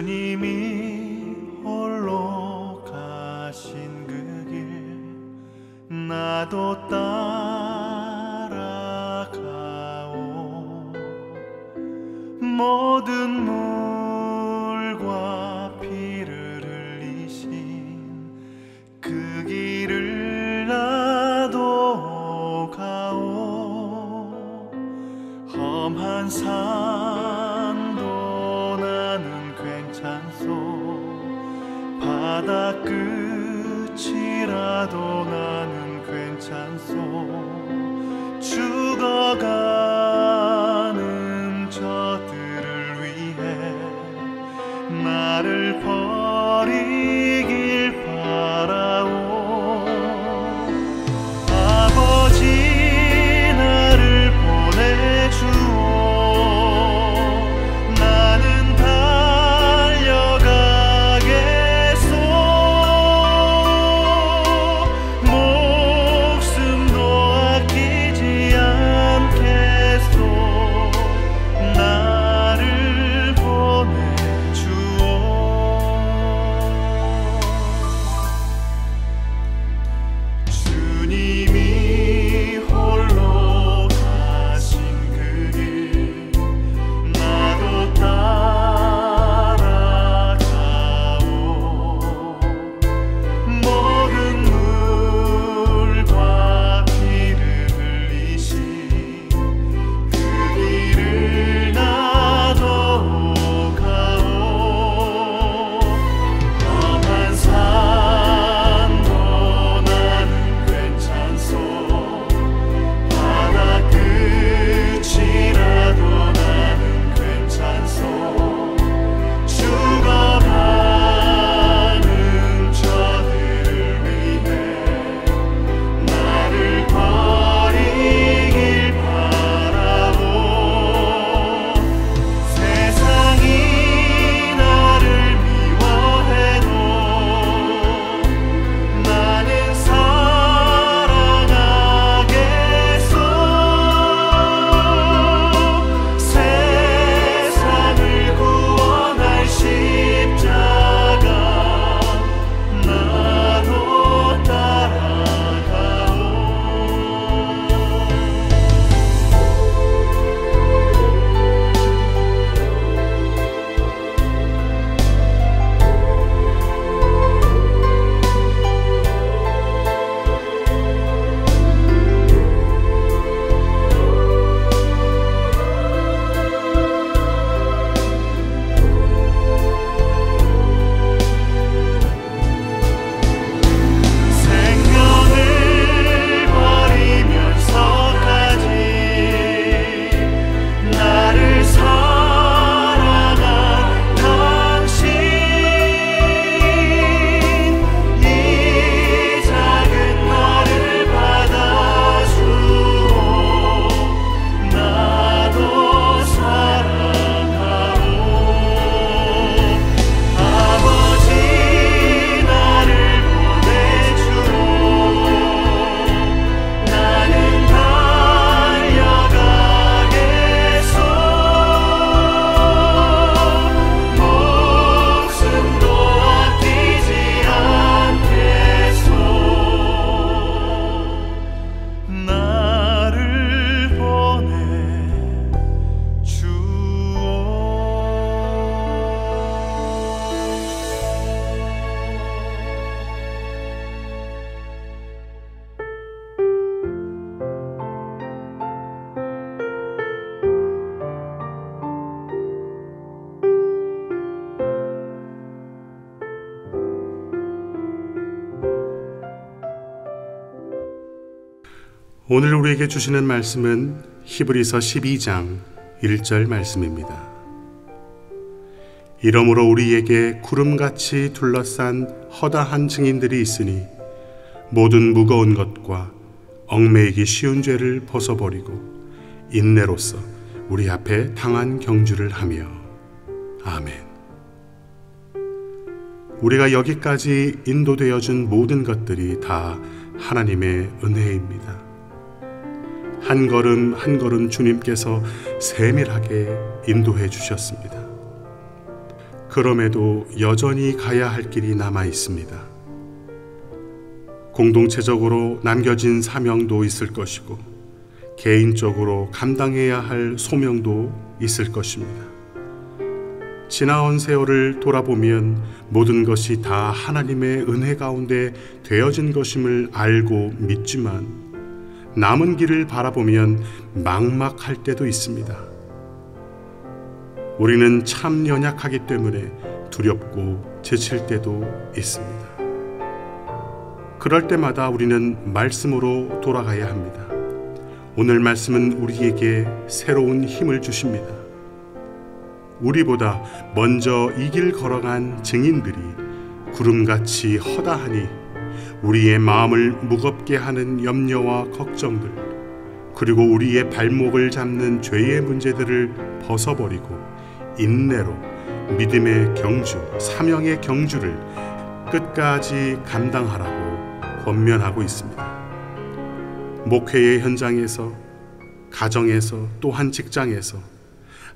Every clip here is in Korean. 주님이 홀로 가신 그 길 나도 따라가오. 모든 물과 피를 흘리신 그 길을 나도 가오. 험한 산도 나는 괜찮소, 바다 끝이라도 나는 괜찮소. 죽어가는 저들을 위해 나를 버리길 바라오. 아버지 나를 보내주오. 오늘 우리에게 주시는 말씀은 히브리서 12장 1절 말씀입니다. 이러므로 우리에게 구름같이 둘러싼 허다한 증인들이 있으니 모든 무거운 것과 얽매이기 쉬운 죄를 벗어버리고 인내로써 우리 앞에 당한 경주를 하며. 아멘. 우리가 여기까지 인도되어준 모든 것들이 다 하나님의 은혜입니다. 한 걸음 한 걸음 주님께서 세밀하게 인도해 주셨습니다. 그럼에도 여전히 가야 할 길이 남아 있습니다. 공동체적으로 남겨진 사명도 있을 것이고 개인적으로 감당해야 할 소명도 있을 것입니다. 지나온 세월을 돌아보면 모든 것이 다 하나님의 은혜 가운데 되어진 것임을 알고 믿지만 남은 길을 바라보면 막막할 때도 있습니다. 우리는 참 연약하기 때문에 두렵고 지칠 때도 있습니다. 그럴 때마다 우리는 말씀으로 돌아가야 합니다. 오늘 말씀은 우리에게 새로운 힘을 주십니다. 우리보다 먼저 이 길 걸어간 증인들이 구름같이 허다하니 우리의 마음을 무겁게 하는 염려와 걱정들, 그리고 우리의 발목을 잡는 죄의 문제들을 벗어버리고 인내로 믿음의 경주, 사명의 경주를 끝까지 감당하라고 권면하고 있습니다. 목회의 현장에서, 가정에서, 또한 직장에서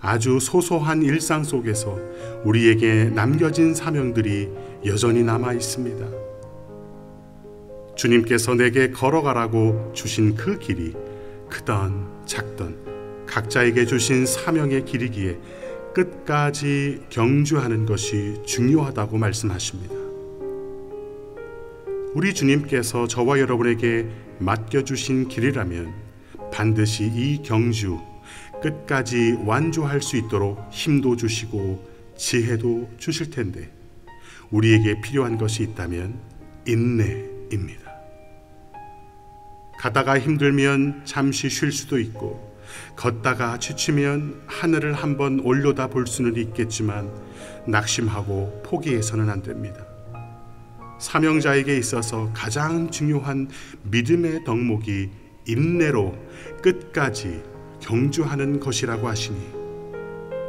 아주 소소한 일상 속에서 우리에게 남겨진 사명들이 여전히 남아 있습니다. 주님께서 내게 걸어가라고 주신 그 길이 크던 작던 각자에게 주신 사명의 길이기에 끝까지 경주하는 것이 중요하다고 말씀하십니다. 우리 주님께서 저와 여러분에게 맡겨주신 길이라면 반드시 이 경주 끝까지 완주할 수 있도록 힘도 주시고 지혜도 주실 텐데 우리에게 필요한 것이 있다면 인내입니다. 가다가 힘들면 잠시 쉴 수도 있고 걷다가 지치면 하늘을 한번 올려다 볼 수는 있겠지만 낙심하고 포기해서는 안 됩니다. 사명자에게 있어서 가장 중요한 믿음의 덕목이 인내로 끝까지 경주하는 것이라고 하시니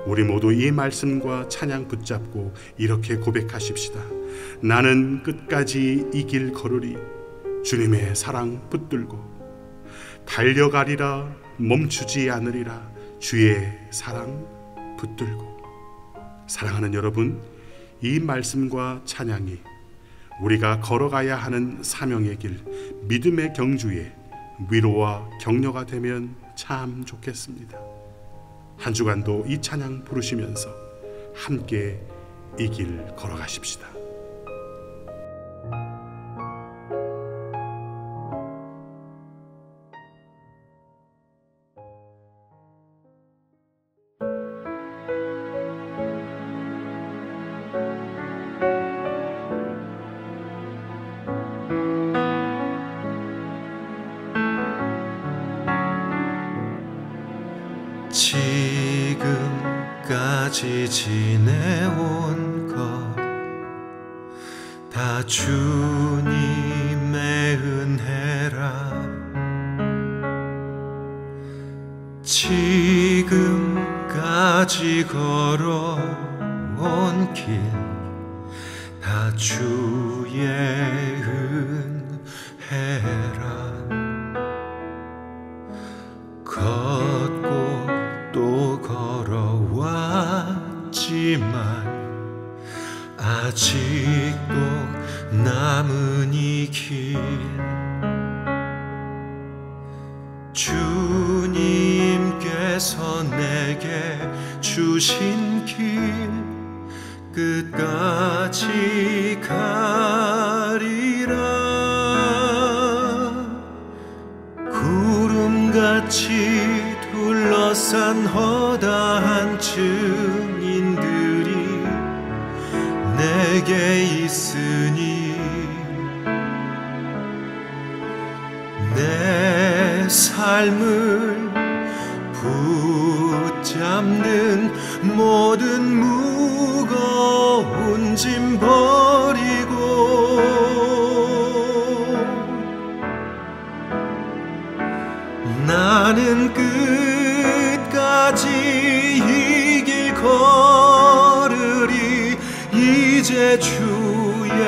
우리 모두 이 말씀과 찬양 붙잡고 이렇게 고백하십시다. 나는 끝까지 이 길 걸으리. 주님의 사랑 붙들고 달려가리라. 멈추지 않으리라. 주의 사랑 붙들고. 사랑하는 여러분, 이 말씀과 찬양이 우리가 걸어가야 하는 사명의 길, 믿음의 경주에 위로와 격려가 되면 참 좋겠습니다. 한 주간도 이 찬양 부르시면서 함께 이 길 걸어가십시다. 지금까지 지내온 것 다 주님의 은혜라. 지금까지 걸어온 길 다 주의 은혜라. 걷고 또 걸어왔지만 아직도 남은 이 길 주님께서 내게 주신 길 끝까지 가리라. 구름같이 둘러싼 허다한 증인들이 내게 있으니 내 삶을 붙잡는 모든 무거운 짐 버리고 나는 끝까지 이 길 걸으리. 이제 주의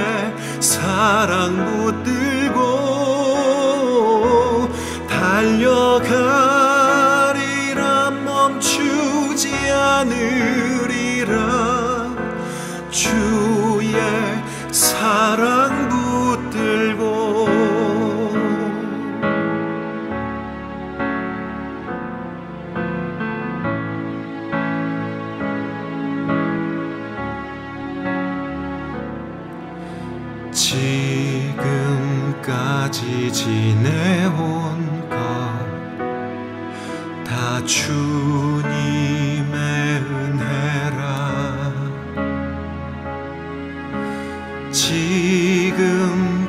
사랑 붙들고 달려가리라. 멈추지 않으리라. 주의 사랑 붙들고 지금까지 지내온 것 다 주님의 은혜라.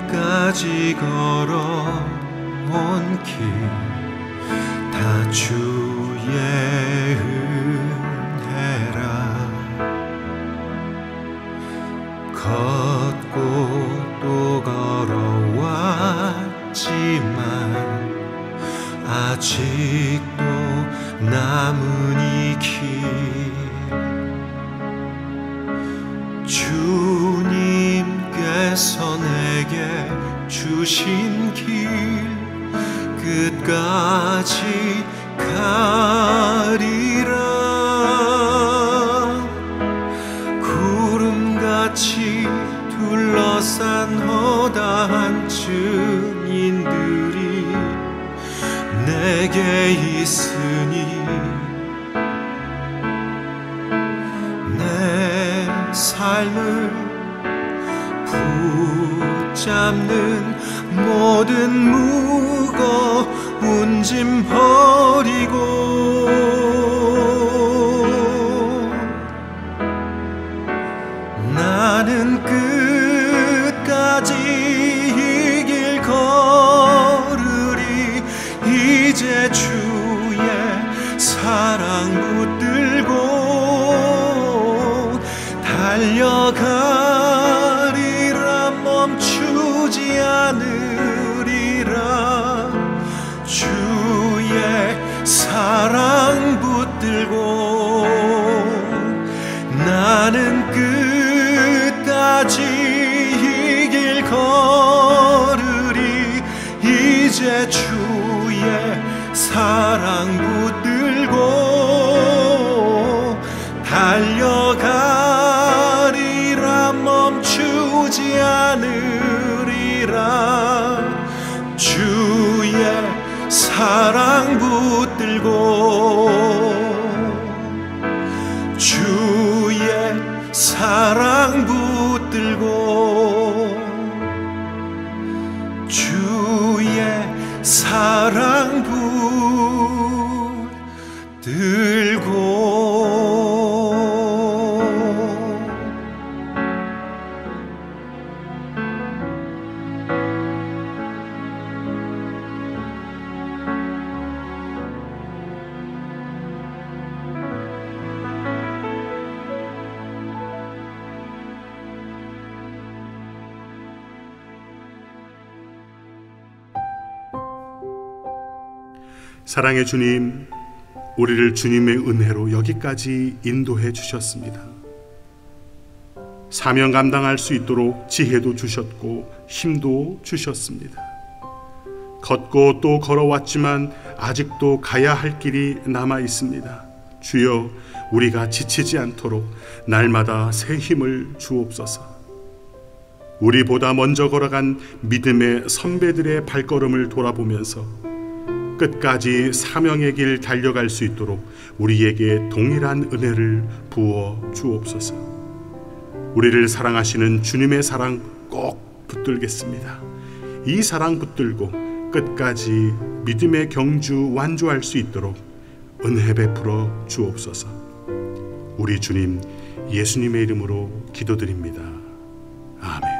지금까지 걸어온 길 다 주의 은혜라. 걷고 또 걸어왔지만 아직도 남은 이 길, 주님께서 내게 주신 길 끝까지 가리라. 구름같이 둘러싼 허다한 증인들이 내게 있으니 내 삶을 붙잡는 모든 무거운 짐 버리고 나는 끝까지 이 길 걸으리. 이제 주의 사랑 붙들고 달려가리라. 멈추지 않으리라. 주의 사랑 붙들고 나는 끝까지 이 길 걸으리. 이제 주의 사랑 붙들고 달려가리라. 멈추지 않으리라. 주의 사랑 붙들고 주의 사랑 붙들고 주의 사랑 붙들고. 사랑의 주님, 우리를 주님의 은혜로 여기까지 인도해 주셨습니다. 사명 감당할 수 있도록 지혜도 주셨고 힘도 주셨습니다. 걷고 또 걸어왔지만 아직도 가야 할 길이 남아 있습니다. 주여, 우리가 지치지 않도록 날마다 새 힘을 주옵소서. 우리보다 먼저 걸어간 믿음의 선배들의 발걸음을 돌아보면서 끝까지 사명의 길 달려갈 수 있도록 우리에게 동일한 은혜를 부어 주옵소서. 우리를 사랑하시는 주님의 사랑 꼭 붙들겠습니다. 이 사랑 붙들고 끝까지 믿음의 경주 완주할 수 있도록 은혜 베풀어 주옵소서. 우리 주님 예수님의 이름으로 기도드립니다. 아멘.